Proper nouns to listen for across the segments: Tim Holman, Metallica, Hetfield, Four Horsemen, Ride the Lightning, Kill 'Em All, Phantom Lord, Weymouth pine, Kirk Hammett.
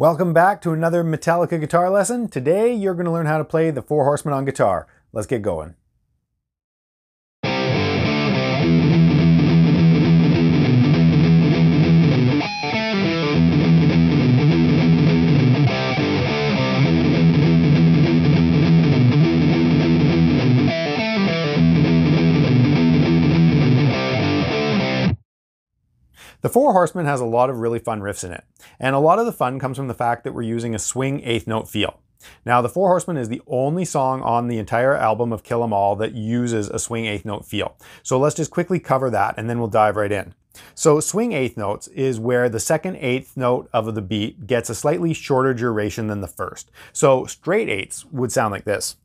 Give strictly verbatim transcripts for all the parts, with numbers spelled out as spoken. Welcome back to another Metallica guitar lesson. Today you're going to learn how to play the Four Horsemen on guitar. Let's get going. The Four Horsemen has a lot of really fun riffs in it, and a lot of the fun comes from the fact that we're using a swing eighth note feel. Now, the Four Horsemen is the only song on the entire album of Kill 'Em All that uses a swing eighth note feel. So let's just quickly cover that and then we'll dive right in. So swing eighth notes is where the second eighth note of the beat gets a slightly shorter duration than the first. So straight eighths would sound like this.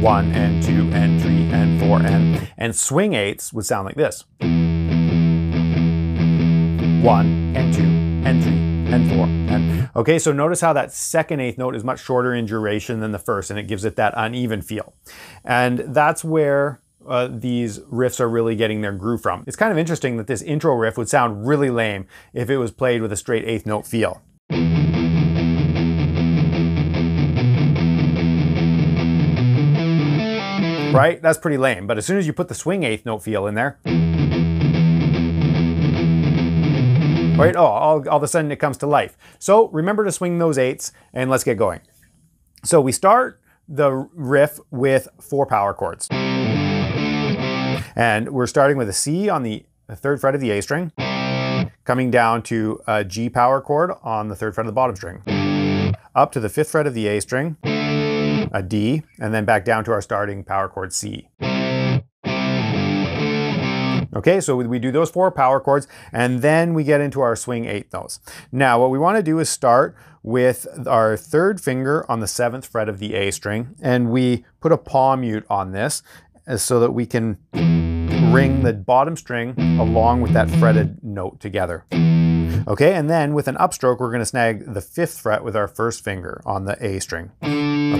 One and two and three and four and... And swing eighths would sound like this. One and two and three and four and... Okay, so notice how that second eighth note is much shorter in duration than the first, and it gives it that uneven feel. And that's where uh, these riffs are really getting their groove from. It's kind of interesting that this intro riff would sound really lame if it was played with a straight eighth note feel. Right? That's pretty lame. But as soon as you put the swing eighth note feel in there, right? Oh, all, all of a sudden it comes to life. So remember to swing those eighths and let's get going. So we start the riff with four power chords. And we're starting with a C on the third fret of the A string, coming down to a G power chord on the third fret of the bottom string, up to the fifth fret of the A string, a D, and then back down to our starting power chord C. Okay, so we do those four power chords, and then we get into our swing eighth notes. Now, what we want to do is start with our third finger on the seventh fret of the A string, and we put a paw mute on this so that we can ring the bottom string along with that fretted note together. Okay, and then with an upstroke, we're going to snag the fifth fret with our first finger on the A string.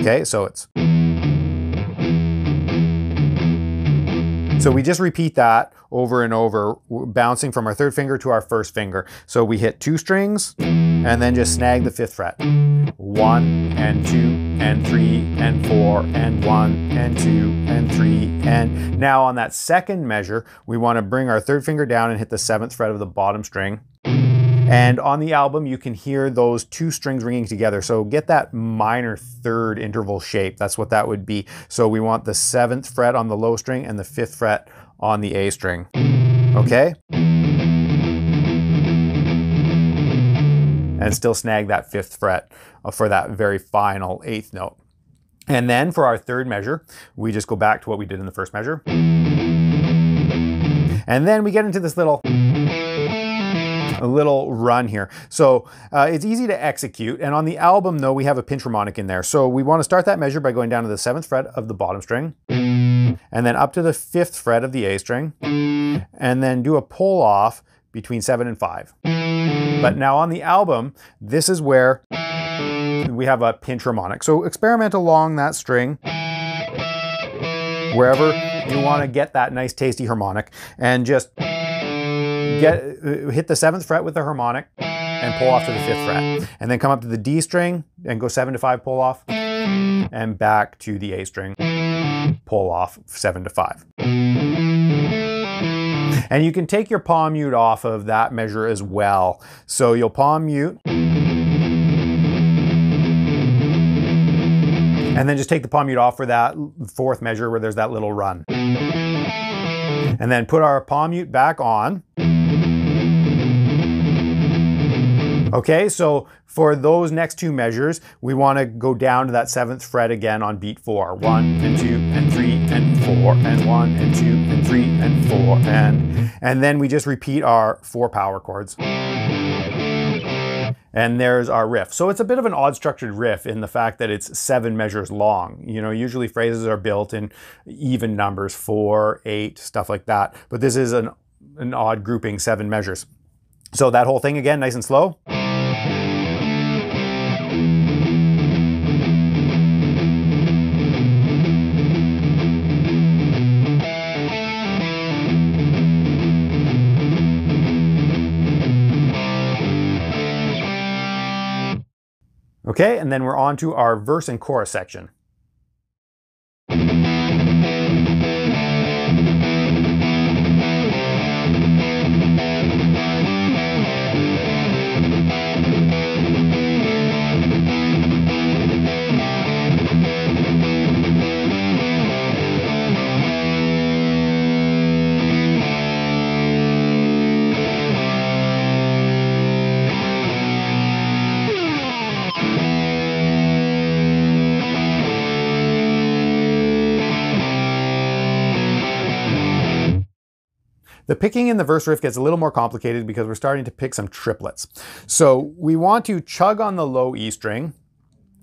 Okay, so it's... So we just repeat that over and over, bouncing from our third finger to our first finger. So we hit two strings and then just snag the fifth fret. One and two and three and four and one and two and three and... Now on that second measure, we want to bring our third finger down and hit the seventh fret of the bottom string. And on the album, you can hear those two strings ringing together. So get that minor third interval shape. That's what that would be. So we want the seventh fret on the low string and the fifth fret on the A string. Okay? And still snag that fifth fret for that very final eighth note. And then for our third measure, we just go back to what we did in the first measure. And then we get into this little... A little run here. So uh, it's easy to execute, and on the album though we have a pinch harmonic in there. So we want to start that measure by going down to the seventh fret of the bottom string and then up to the fifth fret of the A string and then do a pull off between seven and five. But now on the album, this is where we have a pinch harmonic. So experiment along that string wherever you want to get that nice tasty harmonic, and just Get, hit the seventh fret with the harmonic and pull off to the fifth fret. And then come up to the D string and go seven to five pull off, and back to the A string, pull off seven to five. And you can take your palm mute off of that measure as well. So you'll palm mute, and then just take the palm mute off for that fourth measure where there's that little run. And then put our palm mute back on. Okay, so for those next two measures, we want to go down to that seventh fret again on beat four. One and two and three and four and one and two and three and four and... And then we just repeat our four power chords. And there's our riff. So it's a bit of an odd structured riff in the fact that it's seven measures long. You know, usually phrases are built in even numbers, four, eight, stuff like that. But this is an, an odd grouping, seven measures. So that whole thing again, nice and slow. Okay, and then we're on to our verse and chorus section. The picking in the verse riff gets a little more complicated because we're starting to pick some triplets. So we want to chug on the low E string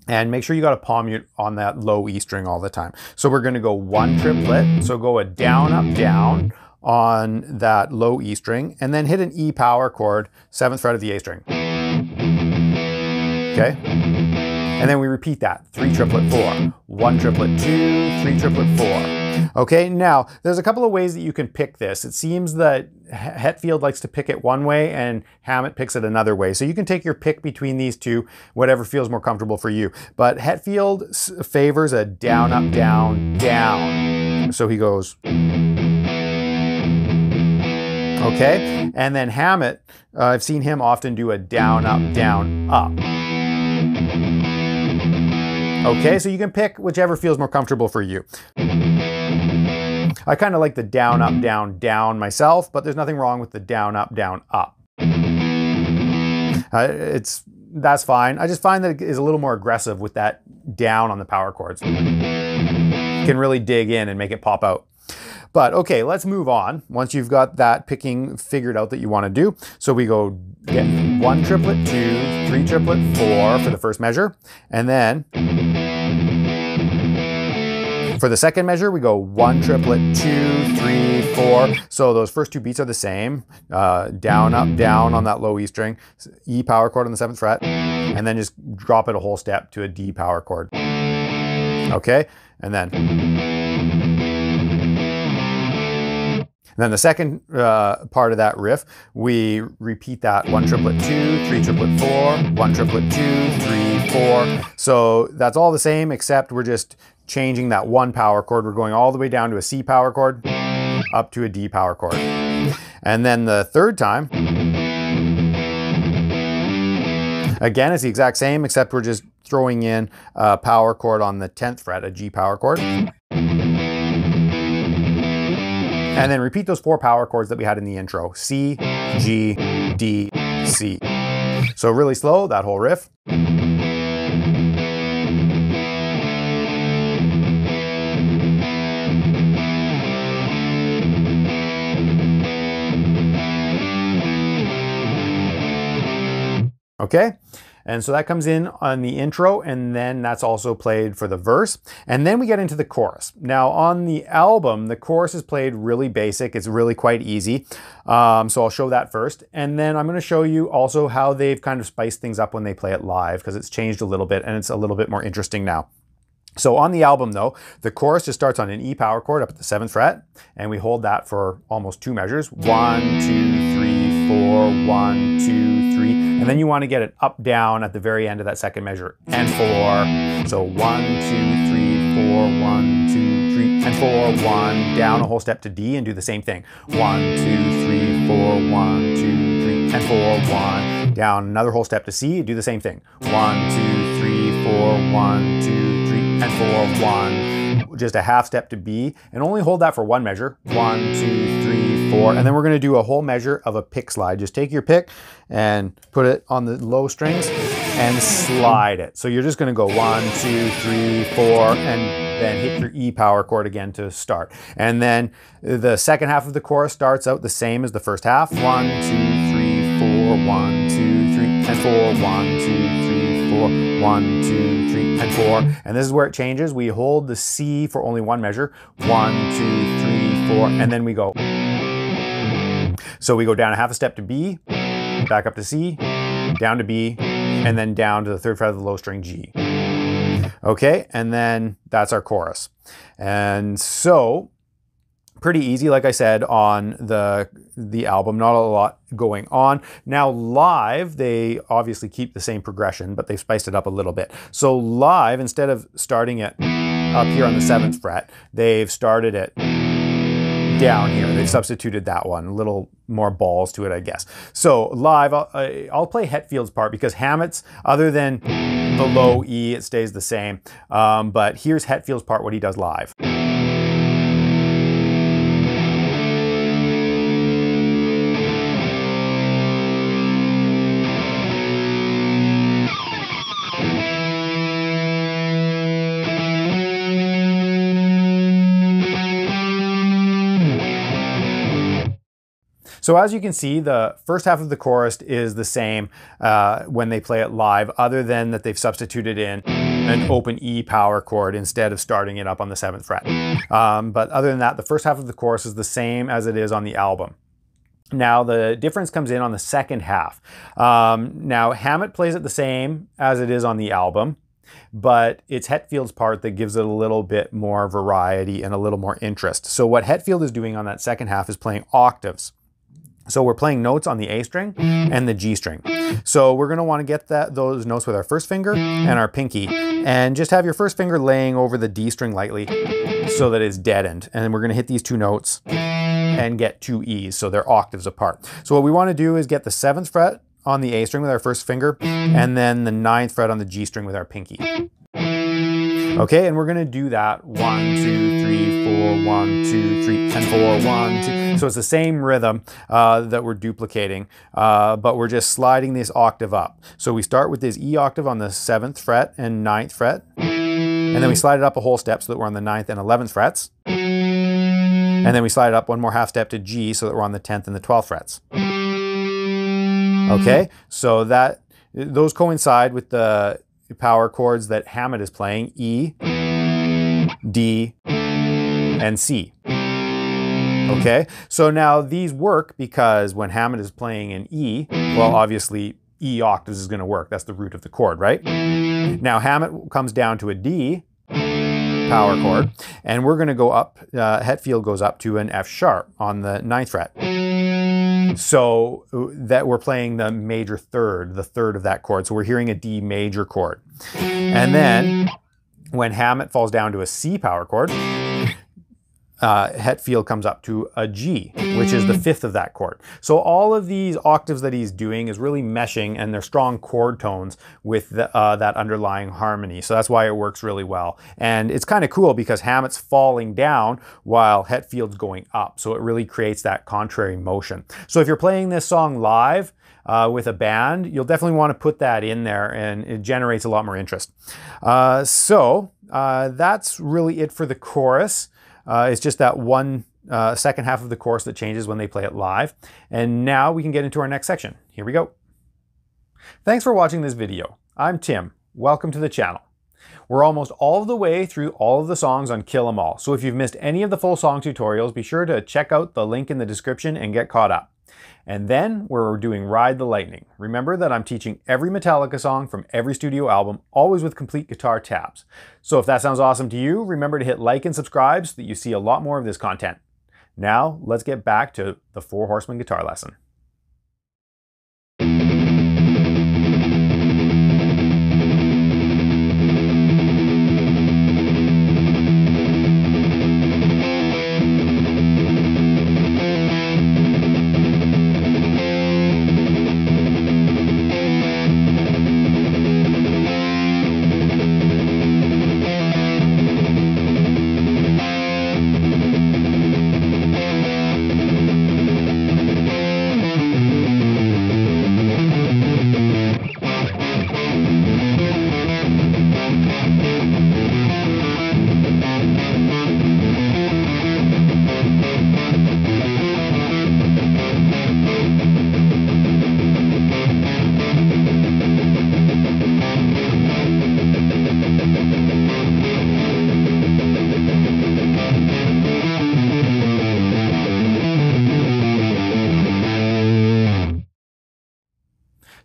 and make sure you got a palm mute on that low E string all the time. So we're gonna go one triplet. So go a down, up, down on that low E string and then hit an E power chord, seventh fret of the A string. Okay? And then we repeat that, three triplet four, one triplet two, three triplet four. Okay, now there's a couple of ways that you can pick this. It seems that Hetfield likes to pick it one way and Hammett picks it another way. So you can take your pick between these two, whatever feels more comfortable for you. But Hetfield favors a down, up, down, down. So he goes. Okay, and then Hammett, uh, I've seen him often do a down, up, down, up. Okay, so you can pick whichever feels more comfortable for you. I kind of like the down, up, down, down myself, but there's nothing wrong with the down, up, down, up. Uh, it's, that's fine. I just find that it is a little more aggressive with that down on the power chords. You can really dig in and make it pop out. But okay, let's move on. Once you've got that picking figured out that you want to do. So we go get one triplet, two, three triplet, four for the first measure. And then for the second measure, we go one triplet, two, three, four. So those first two beats are the same. Uh, down, up, down on that low E string. E power chord on the seventh fret. And then just drop it a whole step to a D power chord. Okay, and then... And then the second uh, part of that riff, we repeat that one triplet two, three triplet four, one triplet two, three, four. So that's all the same, except we're just changing that one power chord. We're going all the way down to a C power chord, up to a D power chord. And then the third time, again, it's the exact same, except we're just throwing in a power chord on the tenth fret, a G power chord. And then repeat those four power chords that we had in the intro. C, G, D, C. So really slow, that whole riff. Okay? And so that comes in on the intro, and then that's also played for the verse. And then we get into the chorus. Now on the album, the chorus is played really basic. It's really quite easy. Um, so I'll show that first. And then I'm gonna show you also how they've kind of spiced things up when they play it live, because it's changed a little bit and it's a little bit more interesting now. So on the album though, the chorus just starts on an E power chord up at the seventh fret, and we hold that for almost two measures. One, two, three, four, one, two, three. And then you want to get it up, down at the very end of that second measure, and four. So one, two, three, four, one, two, three, and four, one, down a whole step to D, and do the same thing. One, two, three, four, one, two, three, and four, one, down another whole step to C, do the same thing. One, two, three, four, one, two, three, and four, one, just a half step to B, and only hold that for one measure. One, two, three, four, and then we're going to do a whole measure of a pick slide. Just take your pick and put it on the low strings and slide it. So you're just going to go one, two, three, four, and then hit your E power chord again to start. And then the second half of the chorus starts out the same as the first half. One, two, three, four, one, two, three, and four, one, two, three, four, one, two, three, and four. And this is where it changes. We hold the C for only one measure. One, two, three, four, and then we go. So we go down a half a step to B, back up to C, down to B, and then down to the third fret of the low string G. Okay, and then that's our chorus. And so Pretty easy, like I said, on the, the album, not a lot going on. Now live, they obviously keep the same progression, but they've spiced it up a little bit. So live, instead of starting it up here on the seventh fret, they've started it down here. They've substituted that one, a little more balls to it, I guess. So live, I'll, I'll play Hetfield's part because Hammett's, other than the low E, it stays the same. Um, but here's Hetfield's part, what he does live. So as you can see, the first half of the chorus is the same uh, when they play it live, other than that they've substituted in an open E power chord instead of starting it up on the seventh fret. Um, but other than that, the first half of the chorus is the same as it is on the album. Now the difference comes in on the second half. Um, now Hammett plays it the same as it is on the album, but it's Hetfield's part that gives it a little bit more variety and a little more interest. So what Hetfield is doing on that second half is playing octaves. So we're playing notes on the A string and the G string. So we're gonna wanna get that, those notes with our first finger and our pinky, and just have your first finger laying over the D string lightly so that it's deadened. And then we're gonna hit these two notes and get two E's, so they're octaves apart. So what we wanna do is get the seventh fret on the A string with our first finger, and then the ninth fret on the G string with our pinky. Okay, and we're gonna do that one, two, three, four, one, two, three, and four, one, two. So it's the same rhythm uh, that we're duplicating, uh, but we're just sliding this octave up. So we start with this E octave on the seventh fret and ninth fret, and then we slide it up a whole step so that we're on the ninth and eleventh frets. And then we slide it up one more half step to G so that we're on the tenth and the twelfth frets. Okay, so that those coincide with the power chords that Hammett is playing, E, D, and C. Okay, so now these work because when Hammett is playing an E, well obviously E octaves is going to work, that's the root of the chord, right? Now Hammett comes down to a D power chord, and we're going to go up, uh, Hetfield goes up to an F sharp on the ninth fret. So that we're playing the major third, the third of that chord. So we're hearing a D major chord. And then when Hammett falls down to a C power chord, uh, Hetfield comes up to a G, which is the fifth of that chord. So all of these octaves that he's doing is really meshing, and they're strong chord tones with the, uh, that underlying harmony. So that's why it works really well. And it's kind of cool because Hammett's falling down while Hetfield's going up. So it really creates that contrary motion. So if you're playing this song live uh, with a band, you'll definitely want to put that in there, and it generates a lot more interest. Uh, so uh, that's really it for the chorus. Uh, it's just that one uh, second half of the chorus that changes when they play it live. And now we can get into our next section. Here we go. Thanks for watching this video. I'm Tim. Welcome to the channel. We're almost all the way through all of the songs on Kill 'Em All, so if you've missed any of the full song tutorials, be sure to check out the link in the description and get caught up. And then we're doing Ride the Lightning. Remember that I'm teaching every Metallica song from every studio album, always with complete guitar tabs. So if that sounds awesome to you, remember to hit like and subscribe so that you see a lot more of this content. Now let's get back to the Four Horsemen guitar lesson.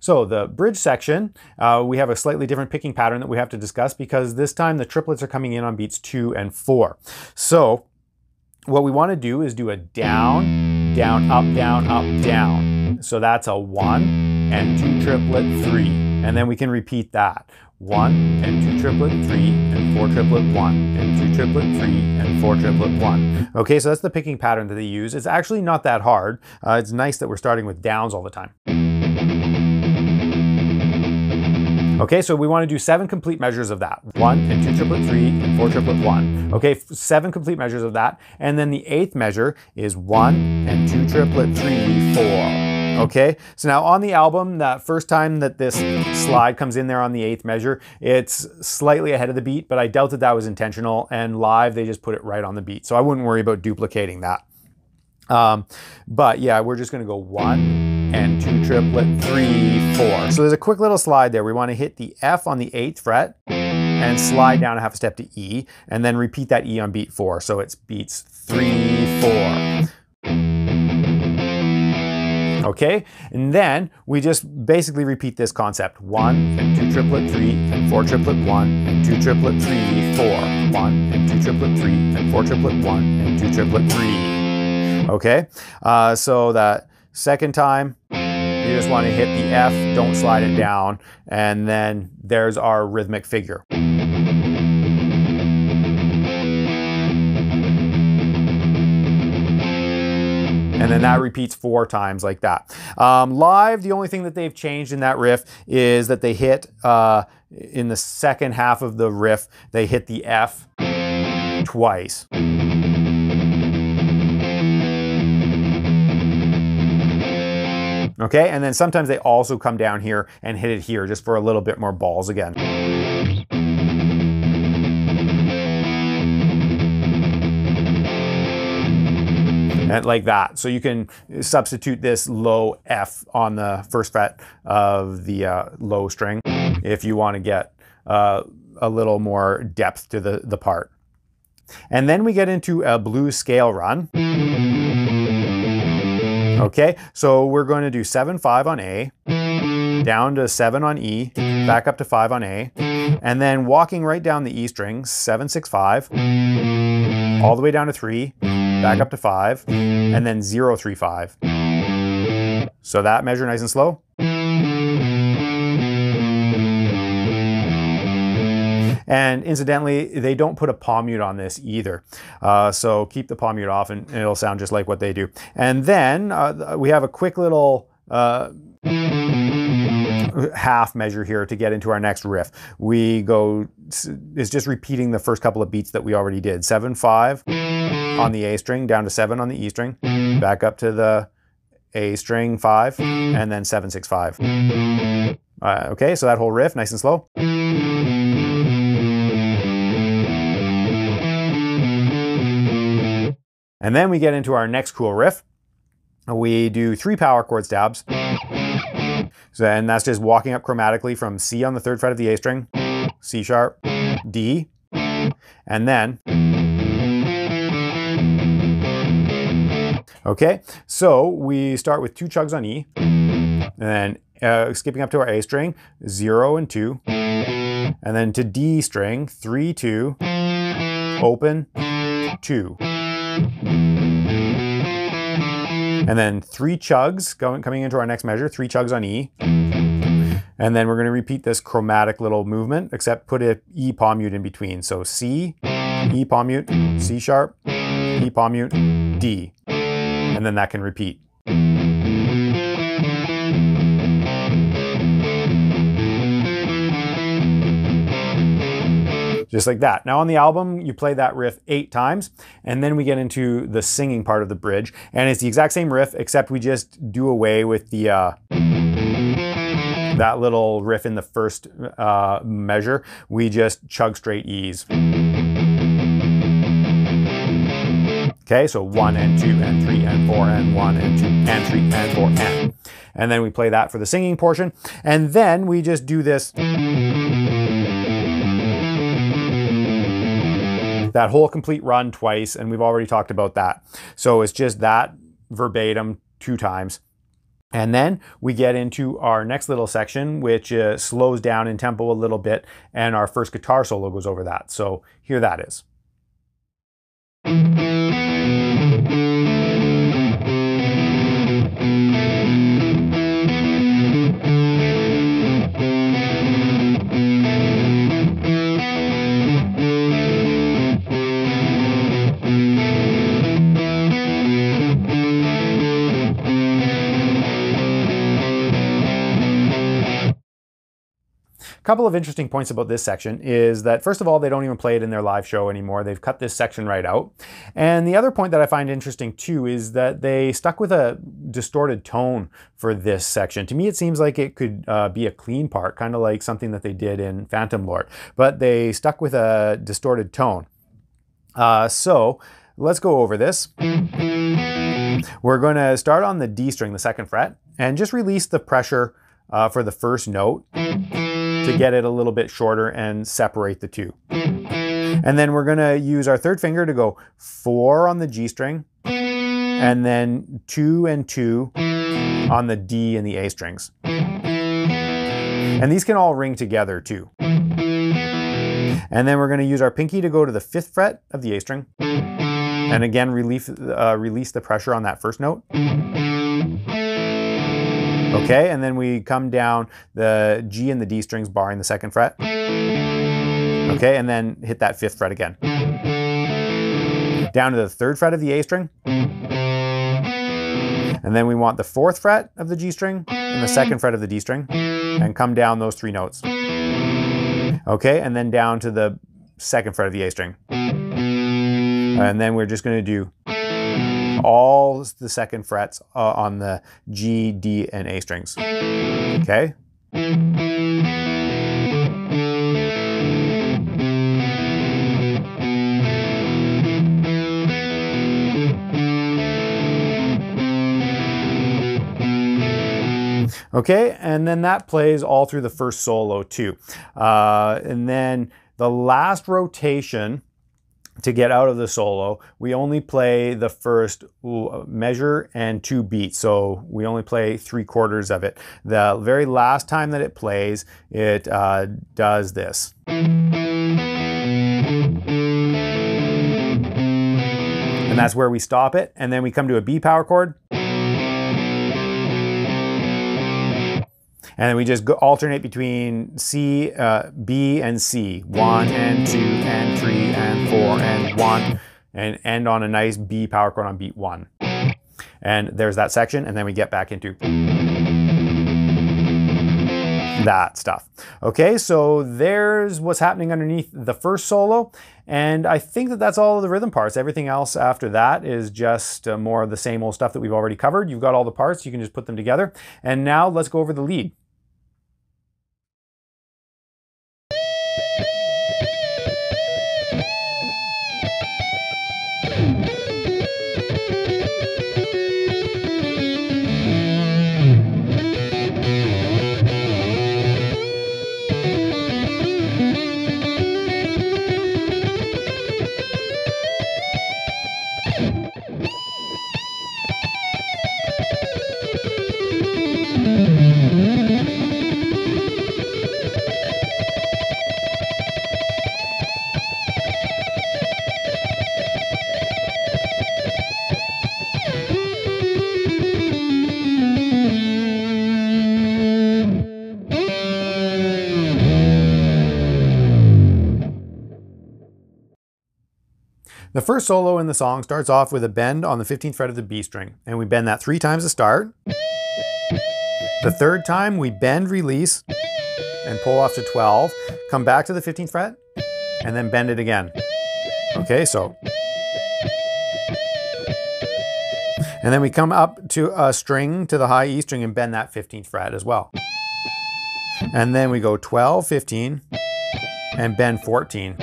So the bridge section, uh, we have a slightly different picking pattern that we have to discuss because this time the triplets are coming in on beats two and four. So what we want to do is do a down, down, up, down, up, down. So that's a one and two triplet three. And then we can repeat that. One and two triplet three and four triplet one and two triplet three and four triplet one. Okay, so that's the picking pattern that they use. It's actually not that hard. Uh, it's nice that we're starting with downs all the time. Okay, so we want to do seven complete measures of that. One and two triplet three and four triplet one. Okay, seven complete measures of that. And then the eighth measure is one and two triplet three, four. Okay, so now on the album, that first time that this slide comes in there on the eighth measure, it's slightly ahead of the beat, but I doubt that that was intentional. And live, they just put it right on the beat. So I wouldn't worry about duplicating that. Um, but yeah, we're just going to go one and two triplet three, four. So there's a quick little slide there. We want to hit the F on the eighth fret and slide down a half a step to E, and then repeat that E on beat four. So it's beats three, four. Okay, and then we just basically repeat this concept. One and two triplet three and four triplet one and two triplet three, four. One and two triplet three and four triplet one and two triplet three. Okay, uh, so that second time, you just want to hit the F, don't slide it down, and then there's our rhythmic figure. And then that repeats four times like that. Um, live, the only thing that they've changed in that riff is that they hit, uh, in the second half of the riff, they hit the F twice. Okay, and then sometimes they also come down here and hit it here just for a little bit more balls again. And like that. So you can substitute this low F on the first fret of the uh, low string if you want to get uh, a little more depth to the, the part. And then we get into a blues scale run. Okay, so we're going to do seven, five on A, down to seven on E, back up to five on A, and then walking right down the E string, seven, six, five, all the way down to three, back up to five, and then zero, three, five. So that measure nice and slow. And incidentally, they don't put a palm mute on this either. Uh, so keep the palm mute off and it'll sound just like what they do. And then uh, we have a quick little uh, half measure here to get into our next riff. We go, it's just repeating the first couple of beats that we already did. Seven, five on the A string, down to seven on the E string, back up to the A string, five, and then seven, six, five. Uh, okay, so that whole riff, nice and slow. And then we get into our next cool riff. We do three power chord stabs. So then that's just walking up chromatically from C on the third fret of the A string, C sharp, D, and then. Okay, so we start with two chugs on E, and then uh, skipping up to our A string, zero and two, and then to D string, three, two, open, two. And then three chugs going coming into our next measure, three chugs on E. And then we're going to repeat this chromatic little movement, except put an E palm mute in between. So C, E palm mute, C sharp, E palm mute, D. And then that can repeat. Just like that. Now on the album, you play that riff eight times, and then we get into the singing part of the bridge, and it's the exact same riff, except we just do away with the uh, that little riff in the first uh, measure. We just chug straight E's. Okay, so one and two and three and four and one and two and three and four and. And then we play that for the singing portion, and then we just do this. That whole complete run twice, and we've already talked about that. So it's just that verbatim two times. And then we get into our next little section, which uh, slows down in tempo a little bit, and our first guitar solo goes over that. So here that is. A couple of interesting points about this section is that, first of all, they don't even play it in their live show anymore. They've cut this section right out. And the other point that I find interesting too is that they stuck with a distorted tone for this section. To me, it seems like it could uh, be a clean part, kind of like something that they did in Phantom Lord, but they stuck with a distorted tone. Uh, so let's go over this. We're going to start on the D string, the second fret, and just release the pressure uh, for the first note to get it a little bit shorter and separate the two. And then we're going to use our third finger to go four on the G string, and then two and two on the D and the A strings. And these can all ring together too. And then we're going to use our pinky to go to the fifth fret of the A string. And again, relief, uh, release the pressure on that first note. Okay, and then we come down the G and the D strings, barring the second fret. Okay, and then hit that fifth fret again. Down to the third fret of the A string. And then we want the fourth fret of the G string and the second fret of the D string, and come down those three notes. Okay, and then down to the second fret of the A string. And then we're just going to do all the second frets uh, on the G, D, and A strings. Okay? Okay, and then that plays all through the first solo too. Uh, and then the last rotation to get out of the solo, we only play the first measure and two beats. So we only play three quarters of it. The very last time that it plays, it uh, does this. And that's where we stop it. And then we come to a B power chord. And then we just go alternate between C, uh, B, and C. One and two and three and four and one. And end on a nice B power chord on beat one. And there's that section, and then we get back into that stuff. Okay, so there's what's happening underneath the first solo. And I think that that's all of the rhythm parts. Everything else after that is just uh, more of the same old stuff that we've already covered. You've got all the parts, you can just put them together. And now let's go over the lead. The first solo in the song starts off with a bend on the fifteenth fret of the B string, and we bend that three times to start. The third time we bend, release, and pull off to twelve, come back to the fifteenth fret, and then bend it again. Okay, so. And then we come up to a string, to the high E string, and bend that fifteenth fret as well. And then we go twelve, fifteen, and bend fourteen.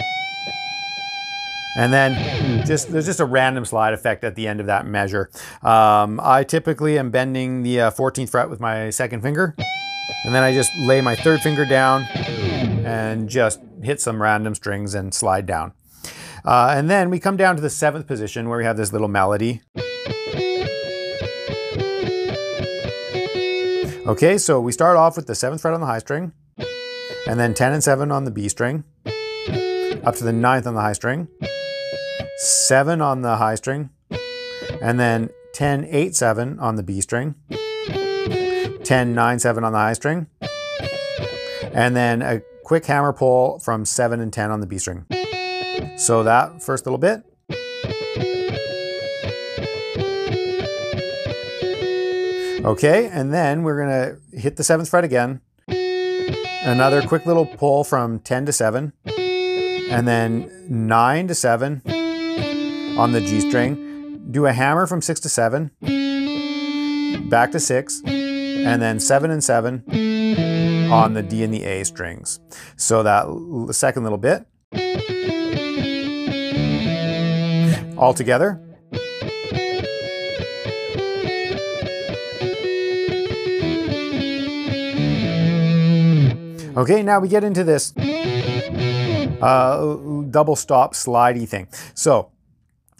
And then just there's just a random slide effect at the end of that measure. Um, I typically am bending the uh, fourteenth fret with my second finger. And then I just lay my third finger down and just hit some random strings and slide down. Uh, and then we come down to the seventh position where we have this little melody. Okay, so we start off with the seventh fret on the high string. And then ten and seven on the B string. Up to the ninth on the high string. seven on the high string, and then ten, eight, seven on the B string, ten, nine, seven on the high string, and then a quick hammer pull from seven and ten on the B string. So that first little bit. Okay, and then we're gonna hit the seventh fret again, Another quick little pull from ten to seven, and then nine to seven on the G string. Do a hammer from six to seven, back to six, and then seven and seven on the D and the A strings. So that second little bit. All together. Okay, now we get into this uh, double stop slidey thing. So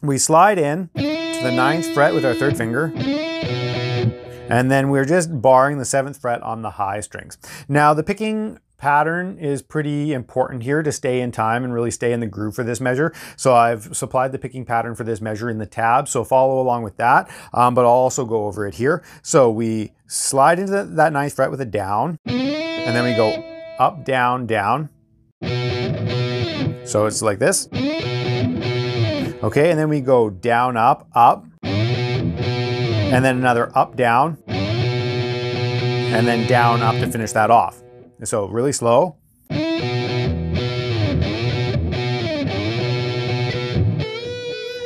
we slide in to the ninth fret with our third finger, and then we're just barring the seventh fret on the high strings. Now the picking pattern is pretty important here to stay in time and really stay in the groove for this measure. So I've supplied the picking pattern for this measure in the tab, so follow along with that, um, but I'll also go over it here. So we slide into that ninth fret with a down, and then we go up, down, down. So it's like this. Okay, and then we go down, up, up, and then another up, down, and then down, up to finish that off. So really slow.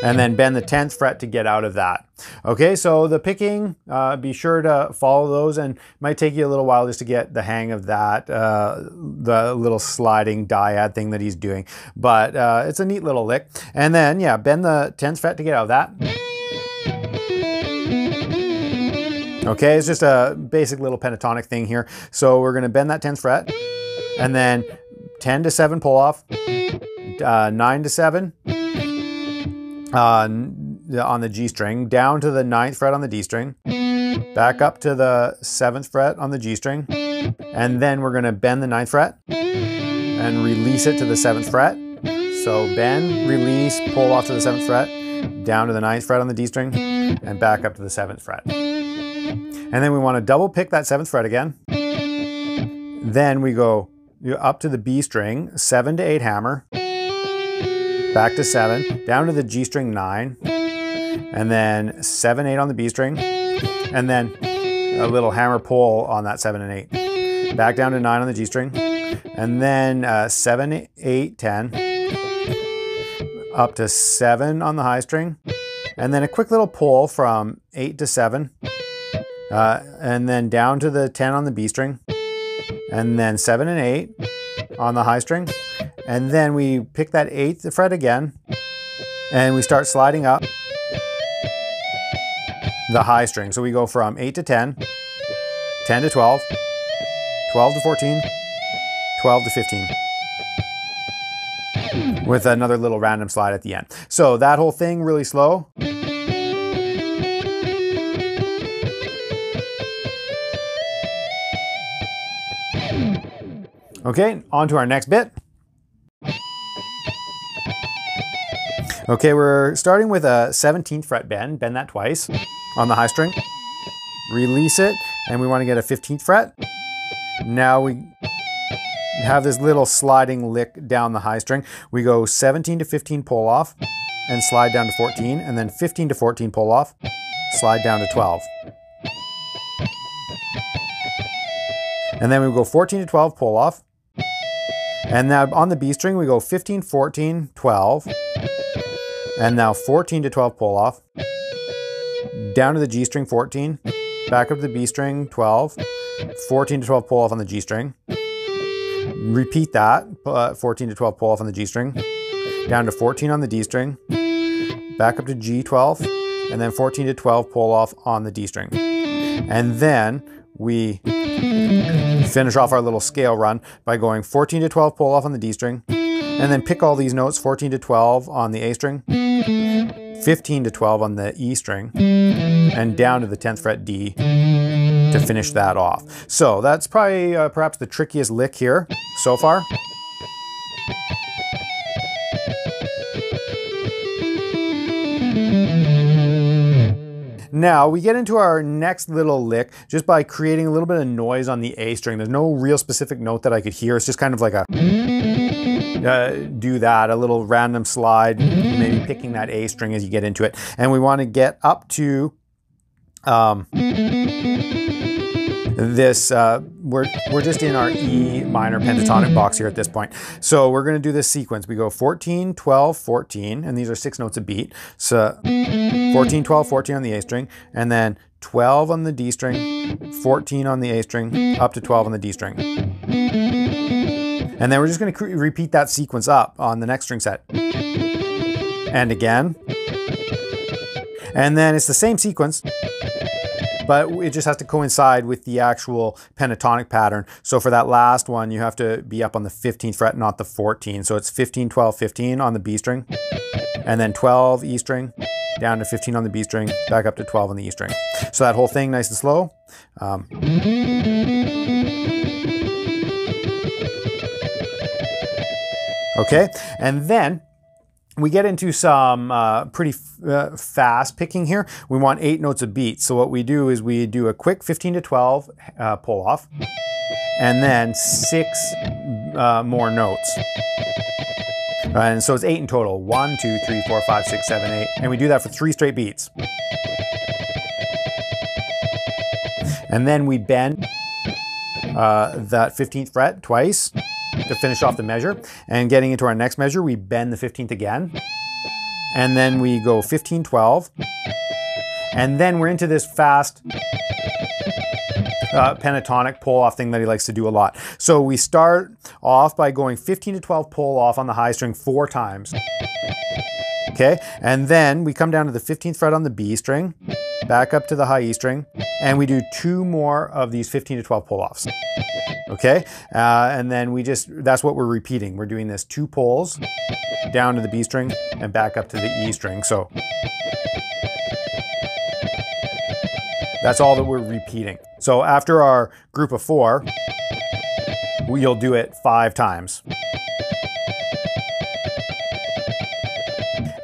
And then bend the tenth fret to get out of that. Okay, so the picking, uh, be sure to follow those, and it might take you a little while just to get the hang of that, uh, the little sliding dyad thing that he's doing, but uh, it's a neat little lick. And then, yeah, bend the tenth fret to get out of that. Okay, it's just a basic little pentatonic thing here. So we're gonna bend that tenth fret, and then ten to seven pull off, uh, nine to seven, Uh, on the G string, down to the ninth fret on the D string, back up to the seventh fret on the G string, and then we're going to bend the ninth fret and release it to the seventh fret. So bend, release, pull off to the seventh fret, down to the ninth fret on the D string, and back up to the seventh fret. And then we want to double pick that seventh fret again. Then we go up to the B string, seven to eight hammer, back to seven, down to the G string nine, and then seven, eight on the B string, and then a little hammer pull on that seven and eight. Back down to nine on the G string, and then uh, seven, eight, ten, up to seven on the high string, and then a quick little pull from eight to seven, uh, and then down to the ten on the B string, and then seven and eight on the high string. And then we pick that eighth fret again, and we start sliding up the high string. So we go from eight to ten, ten to twelve, twelve to fourteen, twelve to fifteen, with another little random slide at the end. So that whole thing really slow. Okay, on to our next bit. Okay, we're starting with a seventeenth fret bend, bend that twice on the high string, release it, and we want to get a fifteenth fret. Now we have this little sliding lick down the high string. We go seventeen to fifteen pull off and slide down to fourteen, and then fifteen to fourteen pull off, slide down to twelve. And then we go fourteen to twelve pull off, and now on the B string we go fifteen, fourteen, twelve, and now fourteen to twelve pull off, down to the G string fourteen, back up to the B string twelve, fourteen to twelve pull off on the G string, repeat that, uh, fourteen to twelve pull off on the G string, down to fourteen on the D string, back up to G twelve, and then fourteen to twelve pull off on the D string. And then we finish off our little scale run by going fourteen to twelve pull off on the D string, and then pick all these notes, fourteen to twelve on the A string, fifteen to twelve on the E string, and down to the tenth fret D to finish that off. So that's probably uh, perhaps the trickiest lick here so far. Now we get into our next little lick just by creating a little bit of noise on the A string. There's no real specific note that I could hear. It's just kind of like a Uh, do that, a little random slide, maybe picking that A string as you get into it. And we want to get up to um, this, uh, we're, we're just in our E minor pentatonic box here at this point. So we're gonna do this sequence. We go fourteen, twelve, fourteen, and these are six notes a beat. So fourteen, twelve, fourteen on the A string, and then twelve on the D string, fourteen on the A string, up to twelve on the D string. And then we're just gonna repeat that sequence up on the next string set. And again. And then it's the same sequence, but it just has to coincide with the actual pentatonic pattern. So for that last one, you have to be up on the fifteenth fret, not the fourteenth. So it's fifteen, twelve, fifteen on the B string, and then twelve E string, down to fifteen on the B string, back up to twelve on the E string. So that whole thing, nice and slow. Um, okay, and then we get into some uh, pretty uh, fast picking here. We want eight notes a beat. So what we do is we do a quick fifteen to twelve uh, pull off, and then six uh, more notes. And so it's eight in total. One, two, three, four, five, six, seven, eight. And we do that for three straight beats. And then we bend uh, that fifteenth fret twice to finish off the measure. And getting into our next measure, we bend the fifteenth again. And then we go fifteen, twelve. And then we're into this fast uh, pentatonic pull-off thing that he likes to do a lot. So we start off by going fifteen to twelve pull-off on the high string four times. Okay, and then we come down to the fifteenth fret on the B string, back up to the high E string, and we do two more of these fifteen to twelve pull-offs. Okay, uh, and then we just, that's what we're repeating. We're doing this two pulls, down to the B string, and back up to the E string, so. That's all that we're repeating. So after our group of four, you'll do it five times.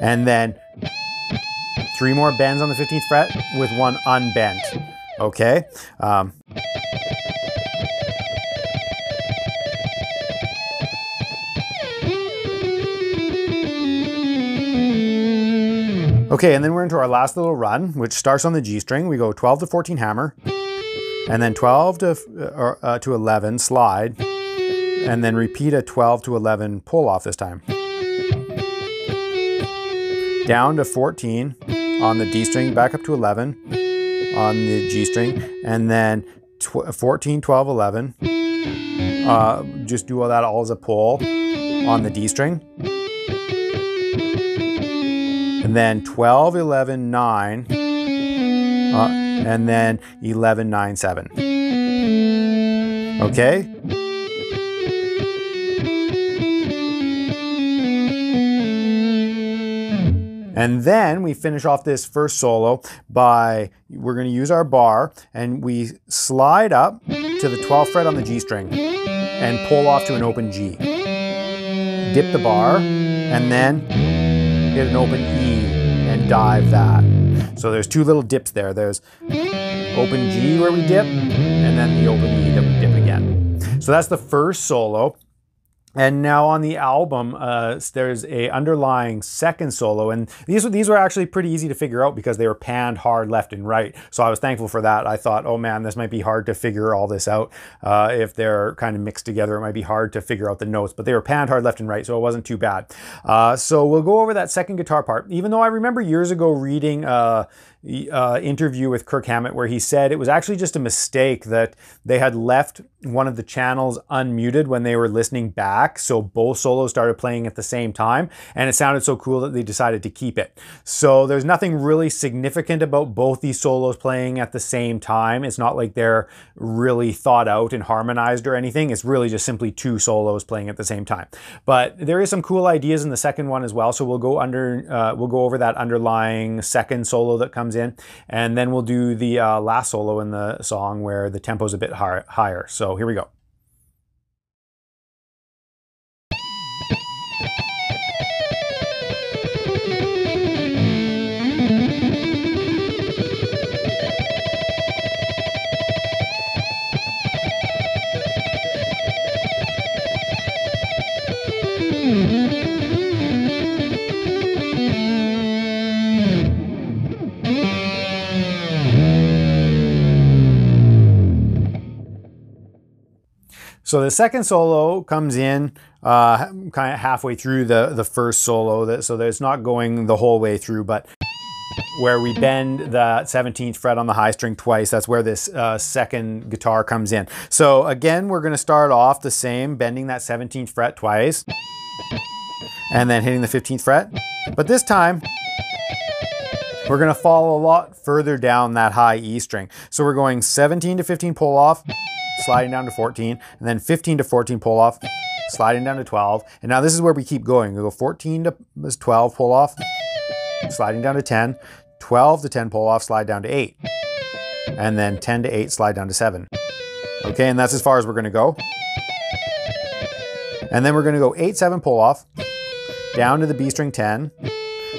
And then three more bends on the fifteenth fret with one unbent, okay? Um, Okay, and then we're into our last little run, which starts on the G string. We go twelve to fourteen hammer, and then twelve to, uh, uh, to eleven slide, and then repeat a twelve to eleven pull off this time. Down to fourteen on the D string, back up to eleven on the G string, and then fourteen, twelve, eleven. Uh, just do all that all as a pull on the D string. And then twelve, eleven, nine, uh, and then eleven, nine, seven. Okay? And then we finish off this first solo by, we're gonna use our bar, and we slide up to the twelfth fret on the G string and pull off to an open G. Dip the bar, and then hit an open E and dive that. So there's two little dips there. There's open G where we dip, and then the open E that we dip again. So that's the first solo. And now on the album, uh, there's a underlying second solo, and these were, these were actually pretty easy to figure out because they were panned hard left and right. So I was thankful for that. I thought, oh man, this might be hard to figure all this out. Uh, if they're kind of mixed together, it might be hard to figure out the notes, but they were panned hard left and right, so it wasn't too bad. Uh, so we'll go over that second guitar part, even though I remember years ago reading uh, Uh, interview with Kirk Hammett where he said it was actually just a mistake that they had left one of the channels unmuted when they were listening back, so both solos started playing at the same time, and it sounded so cool that they decided to keep it. So there's nothing really significant about both these solos playing at the same time. It's not like they're really thought out and harmonized or anything. It's really just simply two solos playing at the same time. But there is some cool ideas in the second one as well, so we'll go under uh, we'll go over that underlying second solo that comes in, and then we'll do the uh, last solo in the song where the tempo's a bit high higher. So here we go. So the second solo comes in uh, kind of halfway through the, the first solo, that, so that it's not going the whole way through, but where we bend the seventeenth fret on the high string twice, that's where this uh, second guitar comes in. So again, we're gonna start off the same, bending that seventeenth fret twice, and then hitting the fifteenth fret. But this time, we're gonna fall a lot further down that high E string. So we're going seventeen to fifteen pull off, sliding down to fourteen, and then fifteen to fourteen pull off, sliding down to twelve. And now this is where we keep going. We go fourteen to twelve pull off, sliding down to ten, twelve to ten pull off, slide down to eight, and then ten to eight, slide down to seven. Okay, and that's as far as we're gonna go. And then we're gonna go eight, seven pull off, down to the B string ten,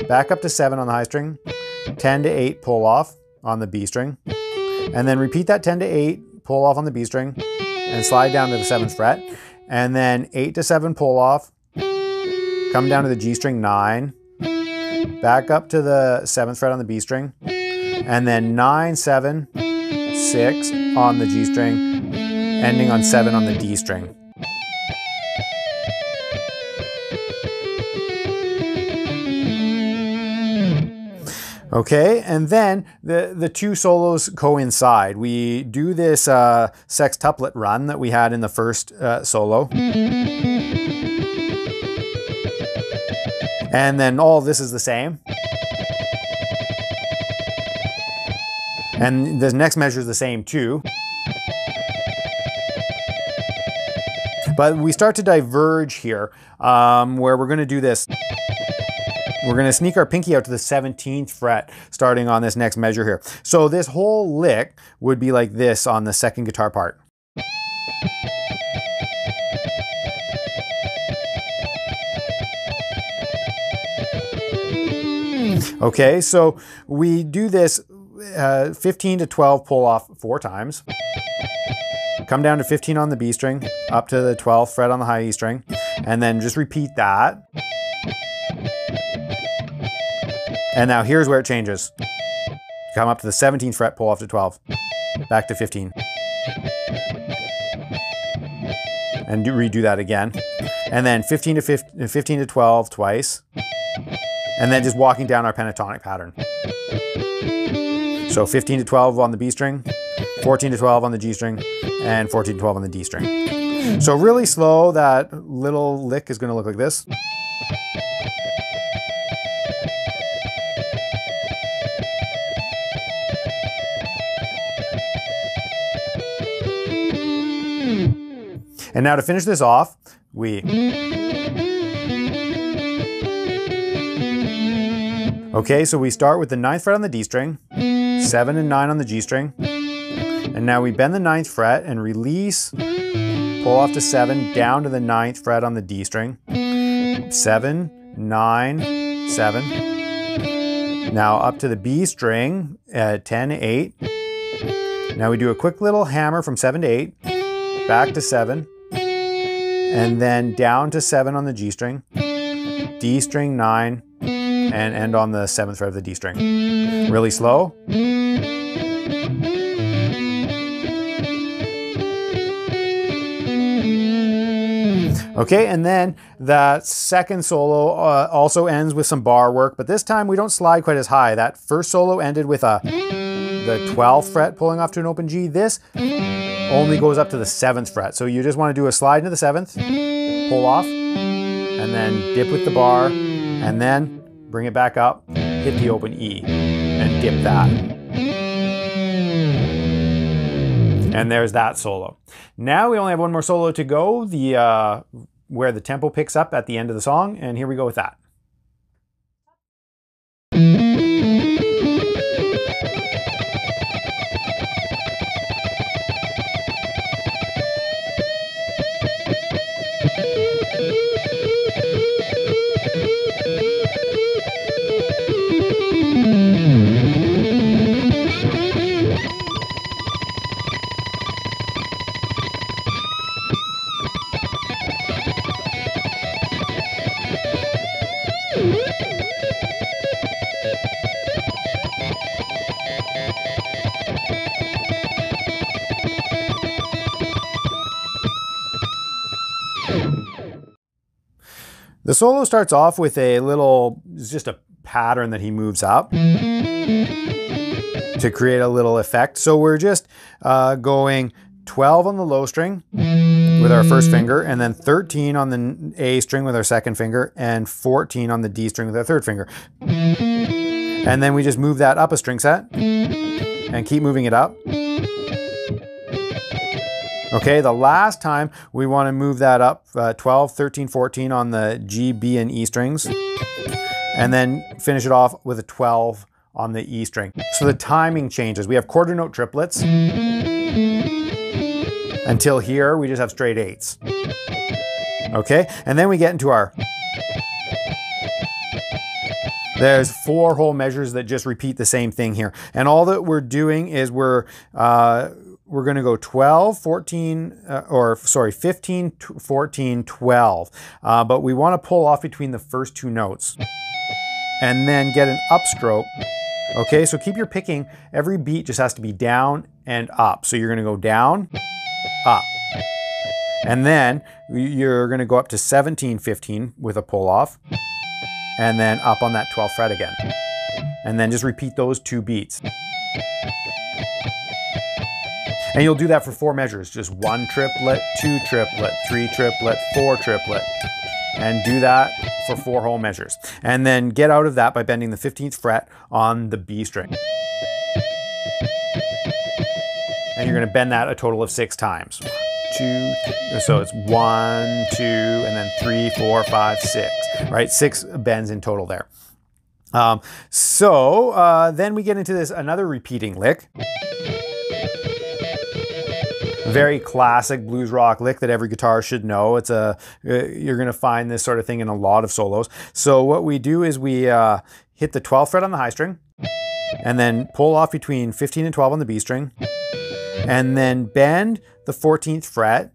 back up to seven on the high string, ten to eight pull off on the B string, and then repeat that ten to eight pull off on the B string, and slide down to the seventh fret, and then eight to seven pull off, come down to the G string nine, back up to the seventh fret on the B string, and then nine, seven, six on the G string, ending on seven on the D string. Okay, and then the, the two solos coincide. We do this uh, sextuplet run that we had in the first uh, solo. And then all of this is the same. And the next measure is the same too. But we start to diverge here, um, where we're gonna do this. We're gonna sneak our pinky out to the seventeenth fret, starting on this next measure here. So this whole lick would be like this on the second guitar part. Okay, so we do this uh, fifteen to twelve pull off four times, come down to fifteen on the B string, up to the twelfth fret on the high E string, and then just repeat that. And now here's where it changes. Come up to the seventeenth fret, pull off to twelve, back to fifteen. And do, redo that again. And then fifteen to twelve twice. And then just walking down our pentatonic pattern. So fifteen to twelve on the B string, fourteen to twelve on the G string, and fourteen to twelve on the D string. So really slow, that little lick is gonna look like this. And now to finish this off, we... Okay, so we start with the ninth fret on the D string, seven and nine on the G string, and now we bend the ninth fret and release, pull off to seven, down to the ninth fret on the D string, seven, nine, seven. Now up to the B string, uh, ten, eight. Now we do a quick little hammer from seven to eight, back to seven, and then down to seven on the G string, D string nine, and end on the seventh fret of the D string. Really slow. Okay, and then that second solo uh, also ends with some bar work, but this time we don't slide quite as high. That first solo ended with a, the twelfth fret pulling off to an open G. This only goes up to the seventh fret. So you just wanna do a slide into the seventh, pull off, and then dip with the bar, and then bring it back up, hit the open E, and dip that. And there's that solo. Now we only have one more solo to go, the uh, where the tempo picks up at the end of the song, and here we go with that. The solo starts off with a little, it's just a pattern that he moves up to create a little effect. So we're just uh, going twelve on the low string with our first finger, and then thirteen on the A string with our second finger, and fourteen on the D string with our third finger. And then we just move that up a string set and keep moving it up. Okay, the last time we want to move that up uh, twelve, thirteen, fourteen on the G, B, and E strings, and then finish it off with a twelve on the E string. So the timing changes. We have quarter note triplets. Until here, we just have straight eights. Okay, and then we get into our... There's four whole measures that just repeat the same thing here. And all that we're doing is we're, uh, we're gonna go twelve, fourteen, or sorry, fifteen, fourteen, twelve. Uh, but we wanna pull off between the first two notes and then get an upstroke. Okay, so keep your picking. Every beat just has to be down and up. So you're gonna go down, up. And then you're gonna go up to seventeen, fifteen with a pull off, and then up on that twelfth fret again. And then just repeat those two beats. And you'll do that for four measures, just one triplet, two triplet, three triplet, four triplet. And do that for four whole measures. And then get out of that by bending the fifteenth fret on the B string. And you're gonna bend that a total of six times. Two, so it's one, two, and then three, four, five, six, right? Six bends in total there. Um, so uh, then we get into this another repeating lick. Very classic blues rock lick that every guitar should know. It's a, you're gonna find this sort of thing in a lot of solos. So what we do is we uh, hit the twelfth fret on the high string, and then pull off between fifteen and twelve on the B string, and then bend the fourteenth fret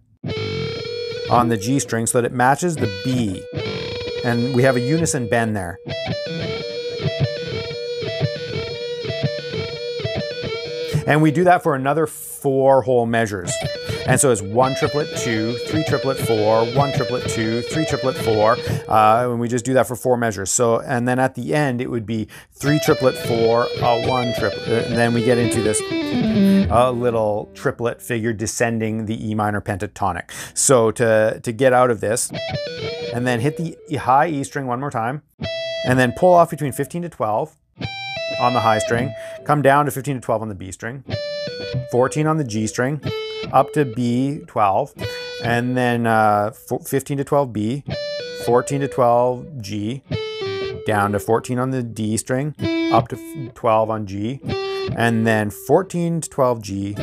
on the G string so that it matches the B. And we have a unison bend there. And we do that for another four whole measures. And so it's one triplet, two, three triplet, four, one triplet, two, three triplet, four. Uh, and we just do that for four measures. So, and then at the end, it would be three triplet, four, uh, one triplet. And then we get into this uh, little triplet figure descending the E minor pentatonic. So to, to get out of this, and then hit the high E string one more time, and then pull off between fifteen to twelve on the high string, come down to fifteen to twelve on the B string, fourteen on the G string, up to B, twelve, and then uh, fifteen to twelve B, fourteen to twelve G, down to fourteen on the D string, up to twelve on G, and then fourteen to twelve G,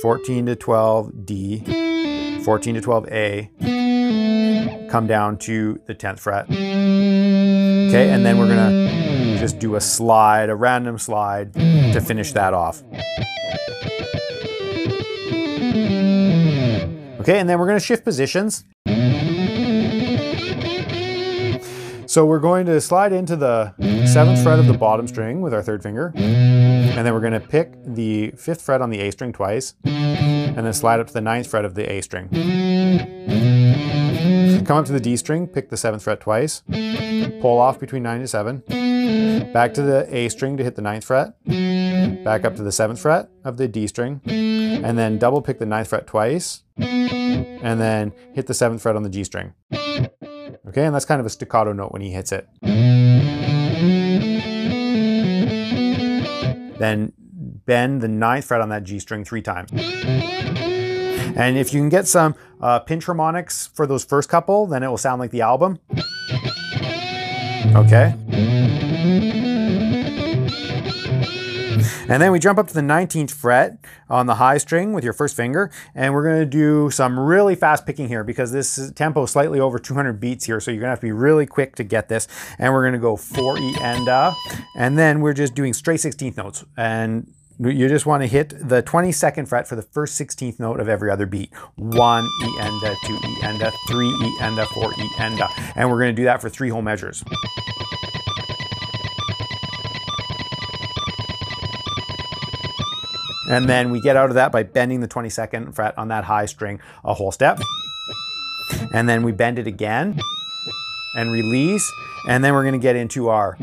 fourteen to twelve D, fourteen to twelve A, come down to the tenth fret. Okay, and then we're gonna just do a slide, a random slide to finish that off. Okay, and then we're gonna shift positions. So we're going to slide into the seventh fret of the bottom string with our third finger, and then we're gonna pick the fifth fret on the A string twice, and then slide up to the ninth fret of the A string. Come up to the D string, pick the seventh fret twice, pull off between nine and seven, back to the A string to hit the ninth fret, back up to the seventh fret of the D string, and then double pick the ninth fret twice, and then hit the seventh fret on the G string. Okay, and that's kind of a staccato note when he hits it. Then bend the ninth fret on that G string three times. And if you can get some uh, pinch harmonics for those first couple, then it will sound like the album. Okay. And then we jump up to the nineteenth fret on the high string with your first finger, and we're gonna do some really fast picking here because this is tempo is slightly over two hundred beats here, so you're gonna have to be really quick to get this. And we're gonna go four E and uh, and then we're just doing straight sixteenth notes. And you just want to hit the twenty-second fret for the first sixteenth note of every other beat. One E and a, two E and a, three E and a, four E and a. And we're going to do that for three whole measures. And then we get out of that by bending the twenty-second fret on that high string a whole step. And then we bend it again. and release, and then we're going to get into our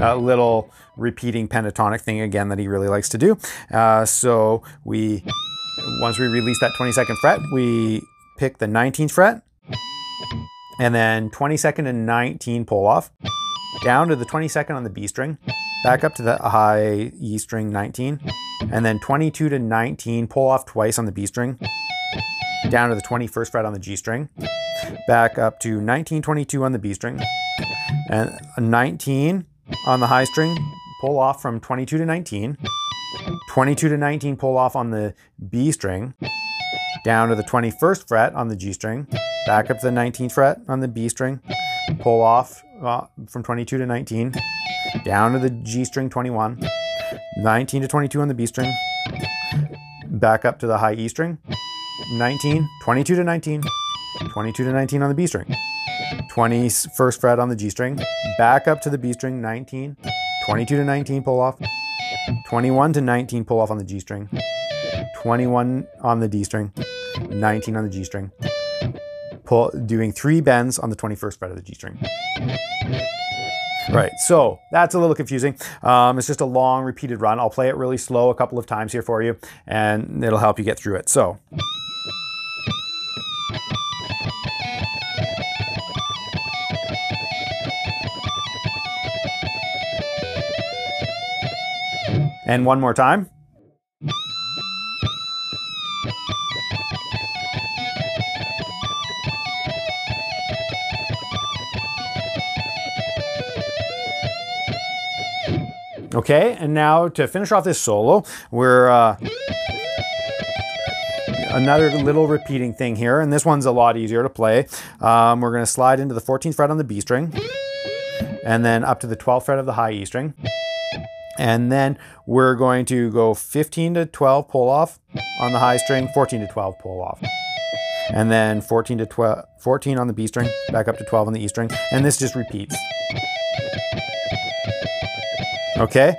uh, little repeating pentatonic thing again that he really likes to do. Uh, so we, once we release that twenty-second fret, we pick the nineteenth fret, and then twenty-second and nineteen pull off, down to the twenty-second on the B string, back up to the high E string nineteen, and then twenty-two to nineteen, pull off twice on the B string, down to the twenty-first fret on the G string, back up to nineteen, twenty-two on the B string, and nineteen on the high string, pull off from twenty-two to nineteen, twenty-two to nineteen, pull off on the B string, down to the twenty-first fret on the G string, back up to the nineteenth fret on the B string, pull off uh, from twenty-two to nineteen, down to the G string twenty-one, nineteen to twenty-two on the B string, back up to the high E string, nineteen, twenty-two to nineteen, twenty-two to nineteen on the B string, twenty-first fret on the G string, back up to the B string, nineteen, twenty-two to nineteen pull off, twenty-one to nineteen pull off on the G string, twenty-one on the D string, nineteen on the G string, pull, doing three bends on the twenty-first fret of the G string. Right, so that's a little confusing. Um, it's just a long repeated run. I'll play it really slow a couple of times here for you, and it'll help you get through it. So. And one more time. Okay, and now to finish off this solo, we're uh, another little repeating thing here, and this one's a lot easier to play. Um, we're gonna slide into the fourteenth fret on the B string, and then up to the twelfth fret of the high E string. And then we're going to go fifteen to twelve pull off on the high string, fourteen to twelve pull off. And then fourteen to twelve, fourteen on the B string, back up to twelve on the E string, and this just repeats. Okay?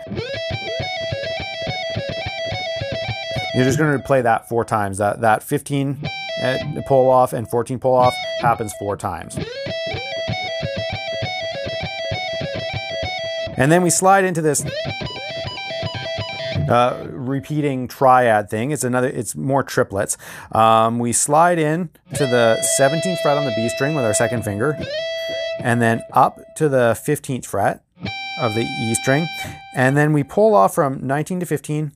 You're just gonna play that four times. That, that fifteen pull off and fourteen pull off happens four times. And then we slide into this uh, repeating triad thing. It's another, it's more triplets. Um, we slide in to the seventeenth fret on the B string with our second finger, and then up to the fifteenth fret of the E string, and then we pull off from nineteen to fifteen,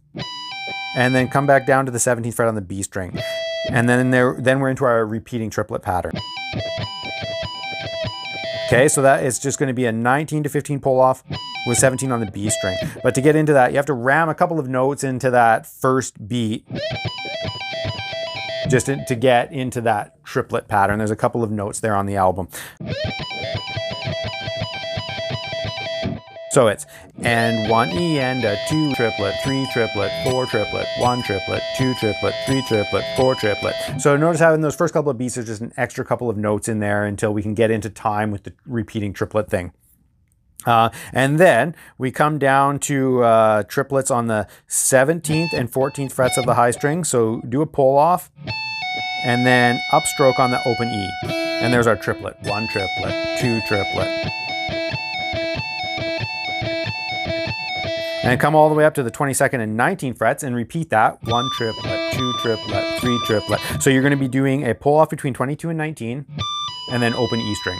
and then come back down to the seventeenth fret on the B string, and then there, then we're into our repeating triplet pattern. Okay, so that is just going to be a nineteen to fifteen pull off with seventeen on the B string. But to get into that, you have to ram a couple of notes into that first beat, just to, to get into that triplet pattern. There's a couple of notes there on the album. So it's and one E and a two triplet, three triplet, four triplet, one triplet, two triplet, three triplet, four triplet. So notice how in those first couple of beats, there's just an extra couple of notes in there until we can get into time with the repeating triplet thing. Uh, and then we come down to uh, triplets on the seventeenth and fourteenth frets of the high string. So do a pull off and then upstroke on the open E. And there's our triplet, one triplet, two triplet. And come all the way up to the twenty-second and nineteenth frets and repeat that. One triplet, two triplet, three triplet. So you're gonna be doing a pull off between twenty-two and nineteen, and then open E string.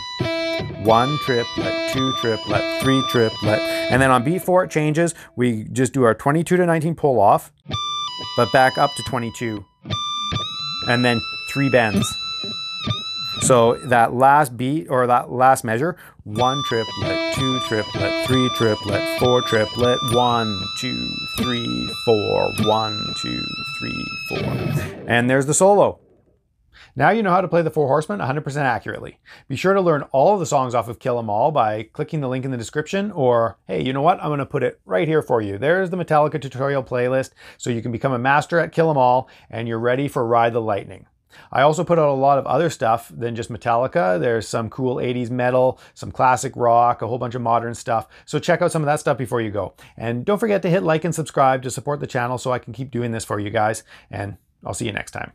One triplet, two triplet, three triplet. And then on beat four, it changes. We just do our twenty-two to nineteen pull off, but back up to twenty-two. And then three bends. So that last beat, or that last measure, one triplet, two triplet, three triplet, four triplet, one, two, three, four, one, two, three, four. And there's the solo. Now you know how to play the Four Horsemen one hundred percent accurately. Be sure to learn all of the songs off of Kill 'Em All by clicking the link in the description, or hey, you know what? I'm gonna put it right here for you. There's the Metallica tutorial playlist, so you can become a master at Kill 'Em All and you're ready for Ride the Lightning. I also put out a lot of other stuff than just Metallica. There's some cool eighties metal, some classic rock, a whole bunch of modern stuff. So check out some of that stuff before you go. And don't forget to hit like and subscribe to support the channel so I can keep doing this for you guys. And I'll see you next time.